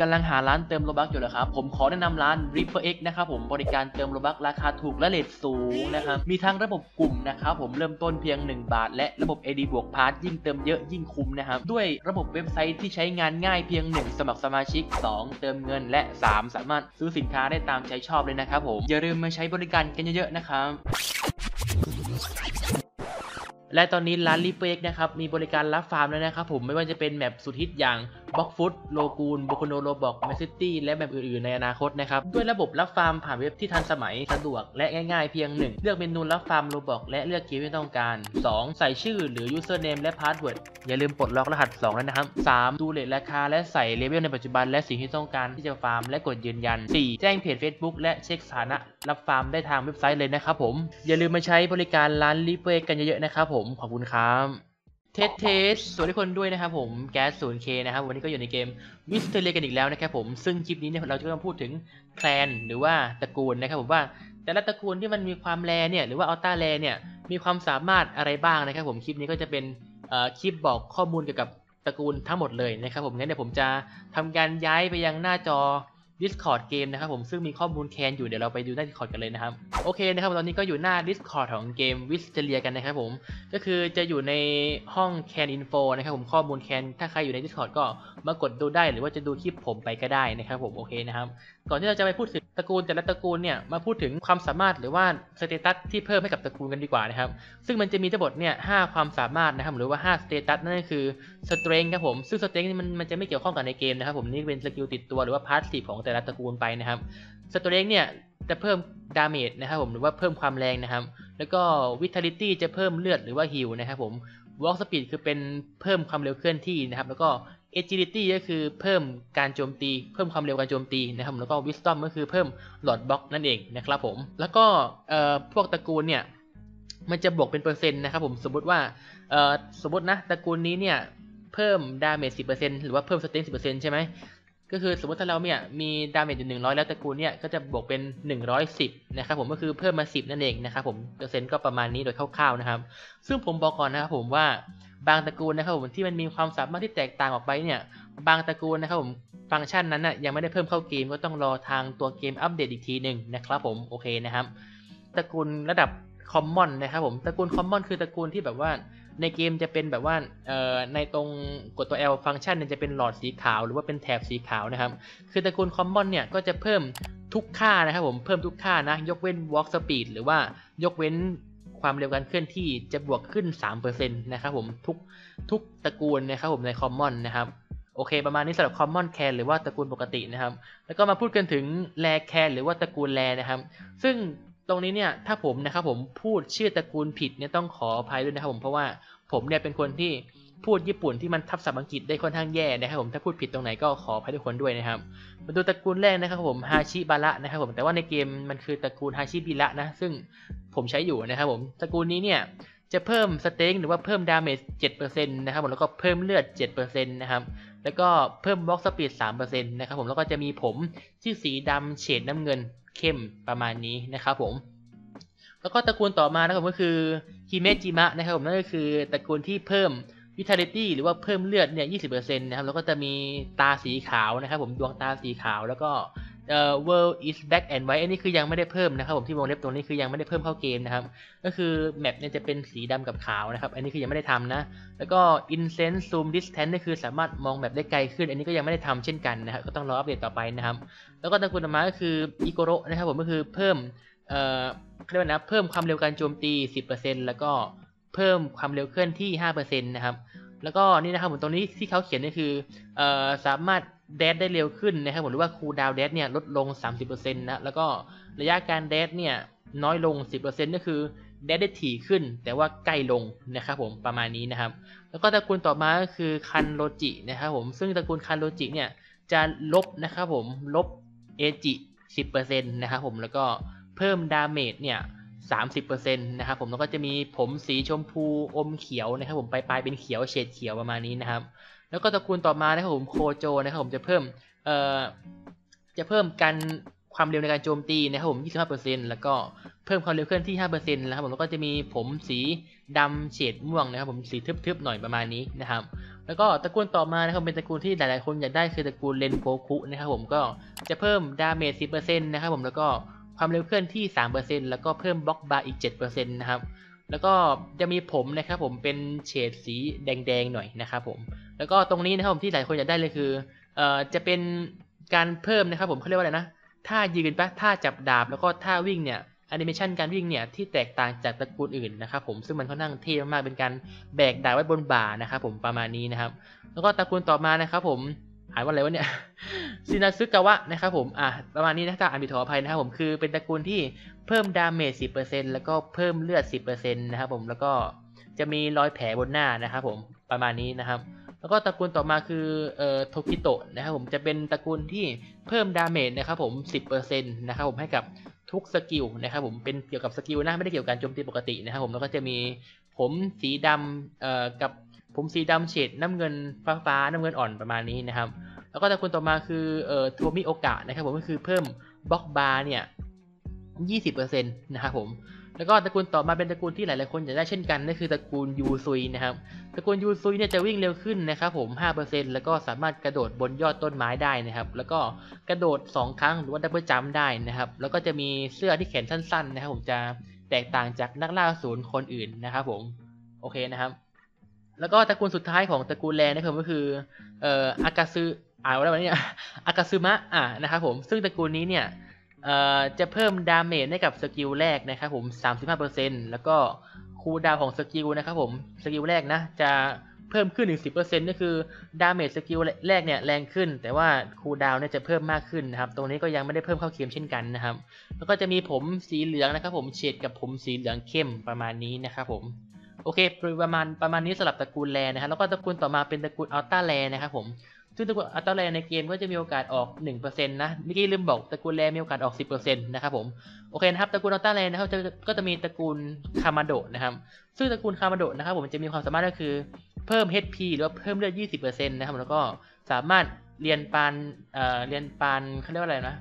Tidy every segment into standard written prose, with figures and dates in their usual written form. กำลังหาร้านเติมโลบัคอยู่เหรอครับผมขอแนะนำร้าน ReaperX นะครับผมบริการเติมโลบัคราคาถูกและเลทสูงนะครับมีทั้งระบบกลุ่มนะครับผมเริ่มต้นเพียง1 บาทและระบบ AD บวกพาร์ทยิ่งเติมเยอะยิ่งคุ้มนะครับด้วยระบบเว็บไซต์ที่ใช้งานง่ายเพียง1สมัครสมาชิก2เติมเงินและ3สามารถซื้อสินค้าได้ตามใจชอบเลยนะครับผมอย่าลืมมาใช้บริการกันเยอะๆนะครับและตอนนี้ร้าน ReaperX นะครับมีบริการรับฟาร์มแล้วนะครับผมไม่ว่าจะเป็นแมปสุดฮิตอย่างบล็อกฟุตโลกูนโบโคโนโรบอกแมนซิตี้และแบบอื่นๆในอนาคตนะครับด้วยระบบรับฟาร์มผ่านเว็บที่ทันสมัยสะดวกและง่ายๆเพียง 1. เลือกเมนูรับฟาร์มโลบอกและเลือกเกมที่ต้องการ 2. ใส่ชื่อหรือ username และ password อย่าลืมปลดล็อกรหัส2แล้วนะครับ 3. ดูเลทราคาและใส่เลเวลในปัจจุบันและสิ่งที่ต้องการที่จะฟาร์มและกดยืนยัน 4. แจ้งเพจ Facebook และเช็คสถานะรับฟาร์มได้ทางเว็บไซต์เลยนะครับผมอย่าลืมมาใช้บริการร้าน ReaperX กันเยอะๆนะครับผมขอบคุณครับเทสสวัสดีทุกคนด้วยนะครับผมแก๊ส 0K นะครับวันนี้ก็อยู่ในเกมมิสเตอร์เรียกันอีกแล้วนะครับผมซึ่งคลิปนี้เนี่ยเราจะมาพูดถึงแคลนหรือว่าตระกูลนะครับผมว่าแต่ละตระกูลที่มันมีความแรเนี่ยหรือว่าอัลต้าแรเนี่ยมีความสามารถอะไรบ้างนะครับผมคลิปนี้ก็จะเป็นคลิปบอกข้อมูลเกี่ยวกับตระกูลทั้งหมดเลยนะครับผมงั้นเดี๋ยวผมจะทำการย้ายไปยังหน้าจอ Discord เกมนะครับผมซึ่งมีข้อมูลแคลนอยู่เดี๋ยวเราไปดูหน้า Discord กันเลยนะครับโอเคนะครับตอนนี้ก็อยู่หน้า Discord ของเกมวิสเทเลียกันนะครับผมก็คือจะอยู่ในห้องแคนอินโฟนะครับผมข้อมูลแคนถ้าใครอยู่ใน Discord ก็มากดดูได้หรือว่าจะดูคลิปผมไปก็ได้นะครับผมโอเคนะครับก่อนที่เราจะไปพูดถึงตระกูลแต่ละตระกูลเนี่ยมาพูดถึงความสามารถหรือว่าสเตตัสที่เพิ่มให้กับตระกูลกันดีกว่านะครับซึ่งมันจะมีทั้งหมดเนี่ย5ความสามารถนะครับหรือว่า5สเตตัสนั่นก็คือสเตรนท์ครับผมซึ่งสเตรนท์มันจะไม่เกี่ยวข้องกับในเกมนะครับผมนี่เป็นสกิลติดตัวหรือว่าพาสซีฟของแต่ละตระกูลไปนะครับสเตรนท์เนี่ยจะเพิ่มดาเมจนะครับผมหรือว่าเพิ่มความแรงนะครับแล้วก็วิทาลิตี้จะเพิ่มเลือดหรือว่าฮีลนะครับผมวอล์กสปีดคือเป็นเพิ่มความเร็วเคลื่อนที่นะครับแล้วก็Agility ก็คือเพิ่มการโจมตีเพิ่มความเร็วการโจมตีนะครับแล้วก็ Wisdom ก็คือเพิ่มหลอดบล็อกนั่นเองนะครับผมแล้วก็พวกตระกูลเนี่ยมันจะบวกเป็นเปอร์เซ็นต์นะครับผมสมมติว่านะตระกูลนี้เนี่ยเพิ่มดาเมจ 10% หรือว่าเพิ่มสเตน 10% ใช่ไหมก็คือสมมติถ้าเราเนี่ยมีดาเมจอยู่100แล้วตระกูลเนี่ยก็จะบวกเป็น110นะครับผมก็คือเพิ่มมา10นั่นเองนะครับผมเปอร์เซ็นต์ก็ประมาณนี้โดยคร่าวๆนะครับซึ่งผมบอกก่อนนะครับผมว่าบางตระกูลนะครับผมที่มันมีความสามารถที่แตกต่างออกไปเนี่ยบางตระกูลนะครับผมฟังก์ชันนั้นนะยังไม่ได้เพิ่มเข้าเกมก็ต้องรอทางตัวเกมอัปเดตอีกทีหนึ่งนะครับผมโอเคนะครับตระกูลระดับคอมมอนนะครับผมตระกูลคอมมอนคือตระกูลที่แบบว่าในเกมจะเป็นแบบว่าในตรงกดตัว L ฟังก์ชันเนี่ยจะเป็นหลอดสีขาวหรือว่าเป็นแถบสีขาวนะครับคือตระกูลคอมมอนเนี่ยก็จะเพิ่มทุกค่านะครับผมเพิ่มทุกค่านะยกเว้น walk speed หรือว่ายกเว้นความเร็วการเคลื่อนที่จะบวกขึ้น 3% นะครับผมทุกตระกูลนะครับผมในคอมมอนนะครับโอเคประมาณนี้สำหรับคอมมอนแคลนหรือว่าตระกูลปกตินะครับแล้วก็มาพูดกันถึงแรแคลนหรือว่าตระกูลแรนะครับซึ่งตรงนี้เนี่ยถ้าผมนะครับผมพูดชื่อตระกูลผิดเนี่ยต้องขออภัยด้วยนะครับผมเพราะว่าผมเนี่ยเป็นคนที่พูดญี่ปุ่นที่มันทับศัพท์อังกฤษได้ค่อนข้างแย่นะครับผมถ้าพูดผิดตรงไหนก็ขออภัยทุกคนด้วยนะครับมาดูตระกูลแรกนะครับผมฮาชิบาระนะครับผมแต่ว่าในเกมมันคือตระกูลฮาชิบิระนะซึ่งผมใช้อยู่นะครับผมตระกูลนี้เนี่ยจะเพิ่มสเต็งหรือว่าเพิ่มดาเมจ 7% นะครับผมแล้วก็เพิ่มเลือด 7% นะครับแล้วก็เพิ่มบล็อกสปีด 3% นะครับผมแล้วก็จะมีผมที่สีดำเฉดน้ำเงินเข้มประมาณนี้นะครับผมแล้วก็ตระกูลต่อมานะครับผมก็คือฮิเมจิมะนะครับผมนั่นก็คือตระกูลที่เพิ่มVitality หรือว่าเพิ่มเลือดเนี่ย 20% นะครับแล้วก็จะมีตาสีขาวนะครับผมดวงตาสีขาวแล้วก็World is black and white อันนี้คือยังไม่ได้เพิ่มนะครับผมที่วงเล็บตรงนี้คือยังไม่ได้เพิ่มเข้าเกมนะครับก็คือแมปเนี่ยจะเป็นสีดำกับขาวนะครับอันนี้คือยังไม่ได้ทำนะแล้วก็ Incense Zoom Distance นี่คือสามารถมองแมปได้ไกลขึ้นอันนี้ก็ยังไม่ได้ทำเช่นกันนะครับก็ต้องรออัปเดตต่อไปนะครับแล้วก็ตระกูลต่อมาก็คืออิโกโระนะครับผมก็คือเพิ่มเรียกว่านะเพิ่มความเร็วการโจมตี 10% แล้วก็เพิ่มความเร็วเคลื่อนที่ 5% นะครับแล้วก็นี่นะครับผมตรงนี้ที่เขาเขียนนี่คือสามารถแดดได้เร็วขึ้นนะครับผมหรือว่าคูลดาวน์แดดเนี่ยลดลง 30% นะแล้วก็ระยะการแดดเนี่ยน้อยลง 10% นั่นคือแดดได้ถี่ขึ้นแต่ว่าใกล้ลงนะครับผมประมาณนี้นะครับแล้วก็ตระกูลต่อมาก็คือคันโรจินะครับผมซึ่งตระกูลคันโรจิเนี่ยจะลบนะครับผมลบเอจิ 10% นะครับผมแล้วก็เพิ่มดาเมจเนี่ย30% นะครับผมแล้วก็จะมีผมสีชมพูอมเขียวนะครับผมปลายๆเป็นเขียวเฉดเขียวประมาณนี้นะครับแล้วก็ตระกูลต่อมานะครับผมโคโจนะครับผมจะเพิ่มการความเร็วในการโจมตีนะครับผม 25% แล้วก็ เพิ่มความเร็วเคลื่อนที่ 5% นะครับผมแล้วก็จะมีผมสีดำเฉดม่วงนะครับผมสีทึบๆหน่อยประมาณนี้นะครับแล้วก็ตระกูลต่อมานะครับเป็นตระกูลที่หลายๆคนอยากได้คือตระกูลเรนโกคุนะครับผมก็จะเพิ่มดาเมจ 10% นะครับผมแล้วก็ความเร็วเคลื่อนที่ 3% แล้วก็เพิ่มบล็อกบาร์อีก 7% นะครับแล้วก็จะมีผมนะครับผมเป็นเฉดสีแดงๆหน่อยนะครับผมแล้วก็ตรงนี้นะครับผมที่หลายคนอยากได้เลยคือจะเป็นการเพิ่มนะครับผมเขาเรียกว่าอะไรนะท่ายืนปะท่าจับดาบแล้วก็ท่าวิ่งเนี่ยแอนิเมชันการวิ่งเนี่ยที่แตกต่างจากตระกูลอื่นนะครับผมซึ่งมันค่อนข้างเท่มากเป็นการแบกดาบไว้บนบ่านะครับผมประมาณนี้นะครับแล้วก็ตระกูลต่อมานะครับผมอ่านว่าอะไรวะเนี่ยซินาซึกาวะนะครับผมประมาณนี้นะถ้าอ่านผิดขออภัยนะครับผมคือเป็นตระกูลที่เพิ่มดาเมจ 10% แล้วก็เพิ่มเลือด 10% นะครับผมแล้วก็จะมีรอยแผลบนหน้านะครับผมประมาณนี้นะครับแล้วก็ตระกูลต่อมาคือโทคิโตะนะครับผมจะเป็นตระกูลที่เพิ่มดาเมจนะครับผม 10% นะครับผมให้กับทุกสกิลนะครับผมเป็นเกี่ยวกับสกิลนะไม่ได้เกี่ยวกับการโจมตีปกตินะครับผมแล้วก็จะมีผมสีดำกับผมสีดำเฉดน้ำเงินฟ้าน้ำเงินอ่อนประมาณนี้นะครับแล้วก็ตระกูลต่อมาคือโทมิโอกะนะครับผมก็คือเพิ่มบล็อกบาร์เนี่ย 20% นะครับผมแล้วก็ตระกูลต่อมาเป็นตระกูลที่หลายๆคนอยากได้เช่นกันนั่นคือตระกูลยูซุยนะครับตระกูลยูซุยเนี่ยจะวิ่งเร็วขึ้นนะครับผม 5% แล้วก็สามารถกระโดดบนยอดต้นไม้ได้นะครับแล้วก็กระโดด2ครั้งหรือว่าดับเบิลจัมป์ได้นะครับแล้วก็จะมีเสื้อที่แขนสั้นๆนะครับผมจะแตกต่างจากนักล่าศูนย์คนอื่นนะครับผมโอเคนะครับแล้วก็ตระกูลสุดท้ายของตระกูลแลนะครับก็คืออากาซึอากาซึมะนะครับผมซึ่งตระกูลนี้เนี่ยจะเพิ่มดาเมจให้กับสกิลแรกนะครับผม 35% แล้วก็คูลดาวน์ของสกิลนะครับผมสกิลแรกนะจะเพิ่มขึ้นถึง 10% นี่คือดาเมจสกิลแรกเนี่ยแรงขึ้นแต่ว่าคูลดาวน์เนี่ยจะเพิ่มมากขึ้นนะครับตรงนี้ก็ยังไม่ได้เพิ่มเข้าเกมเช่นกันนะครับแล้วก็จะมีผมสีเหลืองนะครับผมเฉดกับผมสีเหลืองเข้มประมาณนี้นะครับผมโอเคประมาณนี้สำหรับตระกูลแลนะครับแล้วก็ตระกูลต่อมาเป็นตระกูลอัลต้าแลนะครับผมซึ่งตระกูลอัลต้าแลในเกมก็จะมีโอกาสออก 1% นะเมื่อกี้ลืมบอกตระกูลแลมีโอกาสออก 10% นะครับผมโอเคนะครับตระกูลอัลต้าแลนะครับก็จะมีตระกูลคามาโดะนะครับซึ่งตระกูลคามาโดะนะครับผมจะมีความสามารถก็คือเพิ่ม HP หรือว่าเพิ่มเลือด 20% นะครับแล้วก็สามารถเรียนปานเขาเรียกว่าอะไรนะ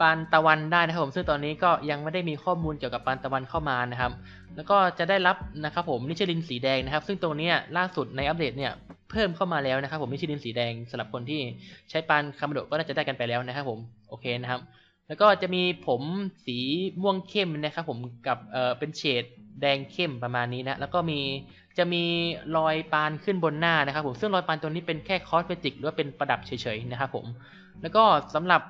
ปานตะวันได้นะครับผมซึ่งตอนนี้ก็ยังไม่ได้มีข้อมูลเกี่ยวกับปานตะวันเข้ามานะครับแล้วก็จะได้รับนะครับผมนิชลินสีแดงนะครับซึ่งตรงนี้ล่าสุดในอัปเดตเนี่ยเพิ่มเข้ามาแล้วนะครับผมนิชลินสีแดงสำหรับคนที่ใช้ปานคามาโดะก็น่าจะได้กันไปแล้วนะครับผมโอเคนะครับแล้วก็จะมีผมสีม่วงเข้มนะครับผมกับเป็นเฉดแดงเข้มประมาณนี้นะแล้วก็จะมีรอยปานขึ้นบนหน้านะครับผมซึ่งรอยปานตัวนี้เป็นแค่คอสเมติกหรือว่าเป็นประดับเฉยๆนะครับผมแล้วก็สำหรับ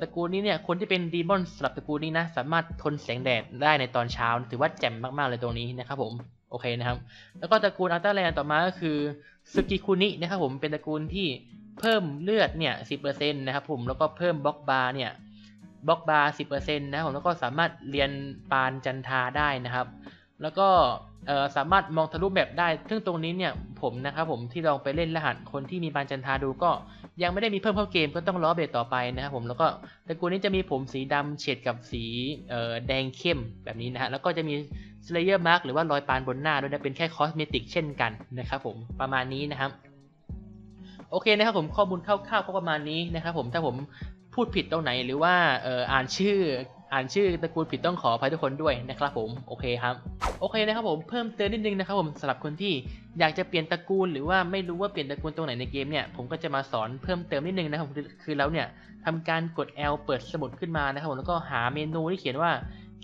ตระกูลนี้เนี่ยคนที่เป็นดีมอนสำหรับตระกูลนี้นะสามารถทนแสงแดดได้ในตอนเช้าถือว่าแจ่มมากๆเลยตรงนี้นะครับผมโอเคนะครับแล้วก็ตระกูลอัลต้าแลนต่อมาก็คือซึกิคุนินะครับผมเป็นตระกูลที่เพิ่มเลือดเนี่ย 10% นะครับผมแล้วก็เพิ่มบล็อกบาร์เนี่ยบล็อกบาร์ 10% นะครับผมแล้วก็สามารถเรียนปานจันทาได้นะครับแล้วก็สามารถมองทะลุแบบได้ซึ่งตรงนี้เนี่ยผมนะครับผมที่ลองไปเล่นรหัสคนที่มีปานจันทาดูก็ยังไม่ได้มีเพิ่มเข้าเกมก็ต้องรอเบตต่อไปนะครับผมแล้วก็ตระกูลนี้จะมีผมสีดำเฉดกับสีแดงเข้มแบบนี้นะฮะแล้วก็จะมีสเลเยอร์มาร์กหรือว่ารอยปานบนหน้าด้วยนะเป็นแค่คอสเมติกเช่นกันนะครับผมประมาณนี้นะครับโอเคนะครับผมข้อมูลคร่าวๆก็ประมาณนี้นะครับผมถ้าผมพูดผิดตรงไหนหรือว่าอ่านชื่อตระกูลผิดต้องขออภัยทุกคนด้วยนะครับผมโอเคนะครับผมเพิ่มเติมนิดนึงนะครับผมสำหรับคนที่อยากจะเปลี่ยนตระกูลหรือว่าไม่รู้ว่าเปลี่ยนตระกูลตรงไหนในเกมเนี่ยผมก็จะมาสอนเพิ่มเติมนิดนึงนะครับคือแล้วเนี่ยทำการกด L เปิดสมุดขึ้นมานะครับผมแล้วก็หาเมนูที่เขียนว่า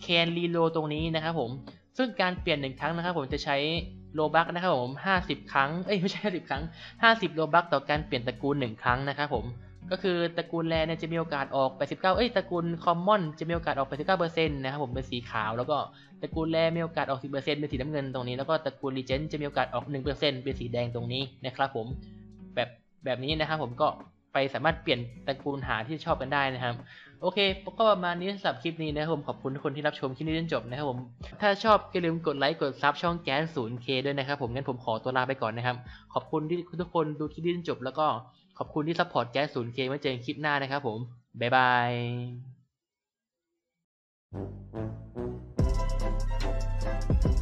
Can Reload ตรงนี้นะครับผมซึ่งการเปลี่ยน1ครั้งนะครับผมจะใช้โลบัคนะครับผม50ครั้งไม่ใช่50ครั้ง50โลบัคต่อการเปลี่ยนตระกูล1ครั้งนะครับผมก็คือตระกูลแลเนี่ยจะมีโอกาสออก89ตระกูลคอมมอนจะมีโอกาสออก89%นะครับผมเป็นสีขาวแล้วก็ตระกูลแลมีโอกาสออก10%เป็นสีน้ำเงินตรงนี้แล้วก็ตระกูลรีเจนต์จะมีโอกาสออก1%เป็นสีแดงตรงนี้นะครับผมแบบนี้นะครับผมก็ไปสามารถเปลี่ยนตระกูลหาที่ชอบกันได้นะครับโอเคก็ประมาณนี้สำหรับคลิปนี้นะครับผมขอบคุณทุกคนที่รับชมคลิปนี้จนจบนะครับผมถ้าชอบอย่าลืมกดไลค์กดซับช่องแก๊ส 0K ด้วยนะครับผมงั้นผมขอตัวลาไปก่อนนะครับขอบคุณที่ทุกคนดูคลิปนี้จนจบแล้วก็ขอบคุณที่ซัพพอร์ตแก๊ส 0K ไว้เจอกันคลิปหน้านะครับผมบ๊ายบาย